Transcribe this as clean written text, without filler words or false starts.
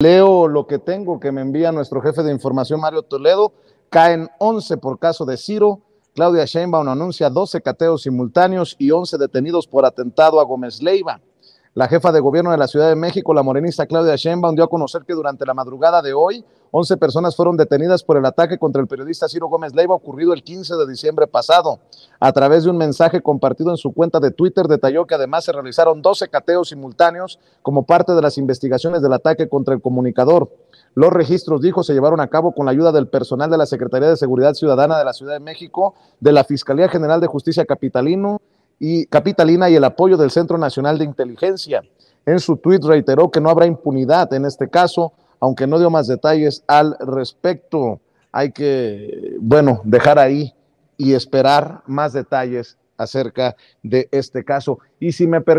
Leo lo que tengo que me envía nuestro jefe de información, Mario Toledo. Caen 11 por caso de Ciro. Claudia Sheinbaum anuncia 12 cateos simultáneos y 11 detenidos por atentado a Gómez Leyva. La jefa de gobierno de la Ciudad de México, la morenista Claudia Sheinbaum, dio a conocer que durante la madrugada de hoy, 11 personas fueron detenidas por el ataque contra el periodista Ciro Gómez Leyva ocurrido el 15 de diciembre pasado. A través de un mensaje compartido en su cuenta de Twitter, detalló que además se realizaron 12 cateos simultáneos como parte de las investigaciones del ataque contra el comunicador. Los registros, dijo, se llevaron a cabo con la ayuda del personal de la Secretaría de Seguridad Ciudadana de la Ciudad de México, de la Fiscalía General de Justicia Capitalina y el apoyo del Centro Nacional de Inteligencia. En su tuit reiteró que no habrá impunidad en este caso, aunque no dio más detalles al respecto. Hay que, bueno, dejar ahí y esperar más detalles acerca de este caso. Y si me permiten